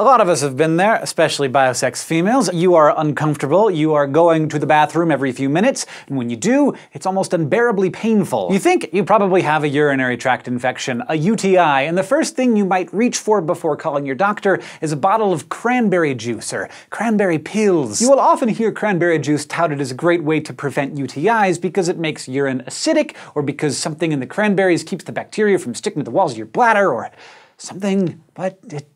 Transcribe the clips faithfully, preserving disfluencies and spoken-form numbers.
A lot of us have been there, especially biosex females. You are uncomfortable, you are going to the bathroom every few minutes, and when you do, it's almost unbearably painful. You think you probably have a urinary tract infection, a U T I, and the first thing you might reach for before calling your doctor is a bottle of cranberry juice or cranberry pills. You will often hear cranberry juice touted as a great way to prevent U T Is because it makes urine acidic, or because something in the cranberries keeps the bacteria from sticking to the walls of your bladder, or something, but it,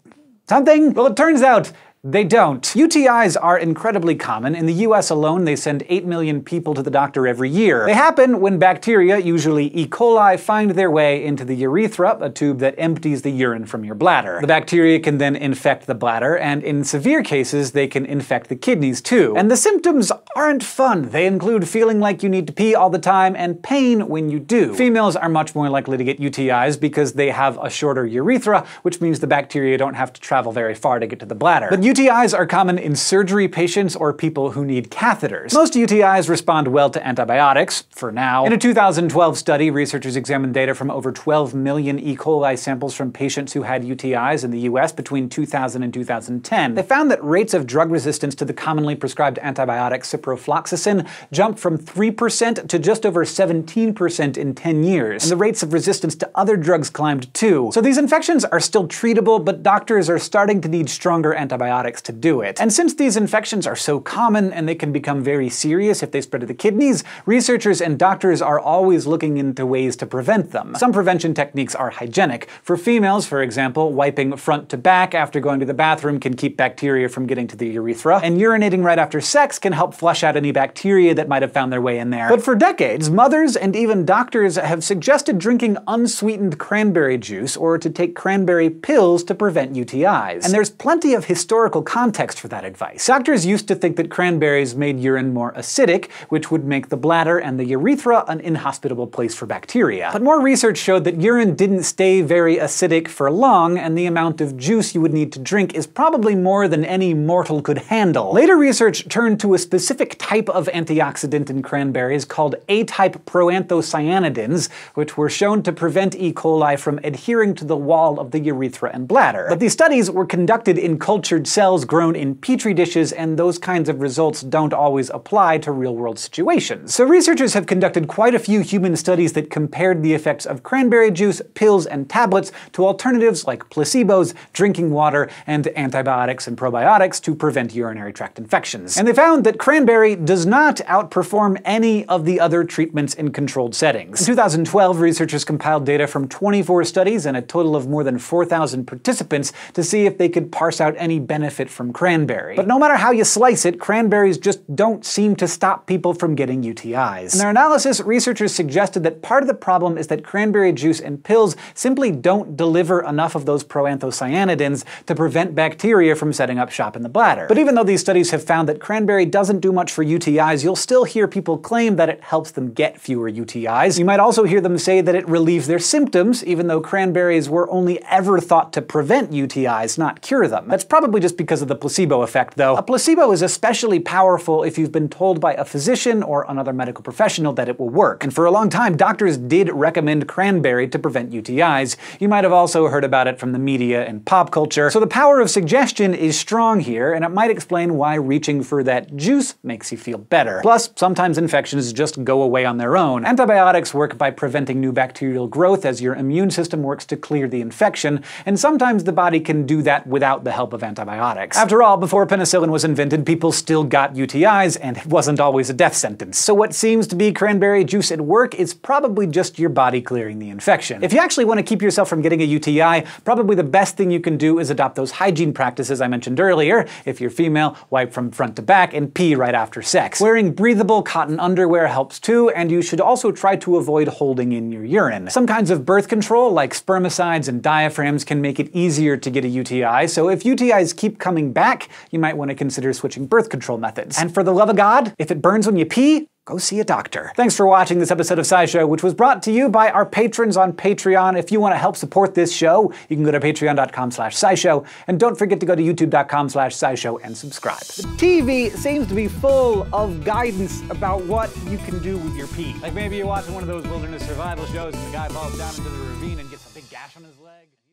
something? Well, it turns out they don't. U T Is are incredibly common. In the U S alone, they send eight million people to the doctor every year. They happen when bacteria, usually E. coli, find their way into the urethra, a tube that empties the urine from your bladder. The bacteria can then infect the bladder, and in severe cases, they can infect the kidneys too. And the symptoms aren't fun. They include feeling like you need to pee all the time and pain when you do. Females are much more likely to get U T Is because they have a shorter urethra, which means the bacteria don't have to travel very far to get to the bladder. But U T Is are common in surgery patients or people who need catheters. Most U T Is respond well to antibiotics, for now. In a two thousand twelve study, researchers examined data from over twelve million E. coli samples from patients who had U T Is in the U S between two thousand and two thousand ten. They found that rates of drug resistance to the commonly prescribed antibiotic ciprofloxacin jumped from three percent to just over seventeen percent in ten years. And the rates of resistance to other drugs climbed too. So these infections are still treatable, but doctors are starting to need stronger antibiotics to do it. And since these infections are so common and they can become very serious if they spread to the kidneys, researchers and doctors are always looking into ways to prevent them. Some prevention techniques are hygienic. For females, for example, wiping front to back after going to the bathroom can keep bacteria from getting to the urethra, and urinating right after sex can help flush out any bacteria that might have found their way in there. But for decades, mothers and even doctors have suggested drinking unsweetened cranberry juice or to take cranberry pills to prevent U T Is. And there's plenty of historical context for that advice. Doctors used to think that cranberries made urine more acidic, which would make the bladder and the urethra an inhospitable place for bacteria. But more research showed that urine didn't stay very acidic for long, and the amount of juice you would need to drink is probably more than any mortal could handle. Later research turned to a specific type of antioxidant in cranberries called A-type proanthocyanidins, which were shown to prevent E. coli from adhering to the wall of the urethra and bladder. But these studies were conducted in cultured cells Cells grown in petri dishes, and those kinds of results don't always apply to real-world situations. So researchers have conducted quite a few human studies that compared the effects of cranberry juice, pills, and tablets to alternatives like placebos, drinking water, and antibiotics and probiotics to prevent urinary tract infections. And they found that cranberry does not outperform any of the other treatments in controlled settings. In two thousand twelve, researchers compiled data from twenty-four studies and a total of more than four thousand participants to see if they could parse out any benefits from cranberry. But no matter how you slice it, cranberries just don't seem to stop people from getting U T Is. In their analysis, researchers suggested that part of the problem is that cranberry juice and pills simply don't deliver enough of those proanthocyanidins to prevent bacteria from setting up shop in the bladder. But even though these studies have found that cranberry doesn't do much for U T Is, you'll still hear people claim that it helps them get fewer U T Is. You might also hear them say that it relieves their symptoms, even though cranberries were only ever thought to prevent U T Is, not cure them. That's probably just because because of the placebo effect, though. A placebo is especially powerful if you've been told by a physician or another medical professional that it will work. And for a long time, doctors did recommend cranberry to prevent U T Is. You might have also heard about it from the media and pop culture. So the power of suggestion is strong here, and it might explain why reaching for that juice makes you feel better. Plus, sometimes infections just go away on their own. Antibiotics work by preventing new bacterial growth as your immune system works to clear the infection, and sometimes the body can do that without the help of antibiotics. After all, before penicillin was invented, people still got U T Is, and it wasn't always a death sentence. So what seems to be cranberry juice at work is probably just your body clearing the infection. If you actually want to keep yourself from getting a U T I, probably the best thing you can do is adopt those hygiene practices I mentioned earlier. If you're female, wipe from front to back and pee right after sex. Wearing breathable cotton underwear helps too, and you should also try to avoid holding in your urine. Some kinds of birth control, like spermicides and diaphragms, can make it easier to get a U T I, so if U T Is keep coming back, you might want to consider switching birth control methods. And for the love of God, if it burns when you pee, go see a doctor. Thanks for watching this episode of SciShow, which was brought to you by our patrons on Patreon. If you want to help support this show, you can go to patreon.com slash SciShow, and don't forget to go to youtube.com slash SciShow and subscribe. The T V seems to be full of guidance about what you can do with your pee. Like maybe you're watching one of those wilderness survival shows and the guy falls down into the ravine and gets a big gash on his leg.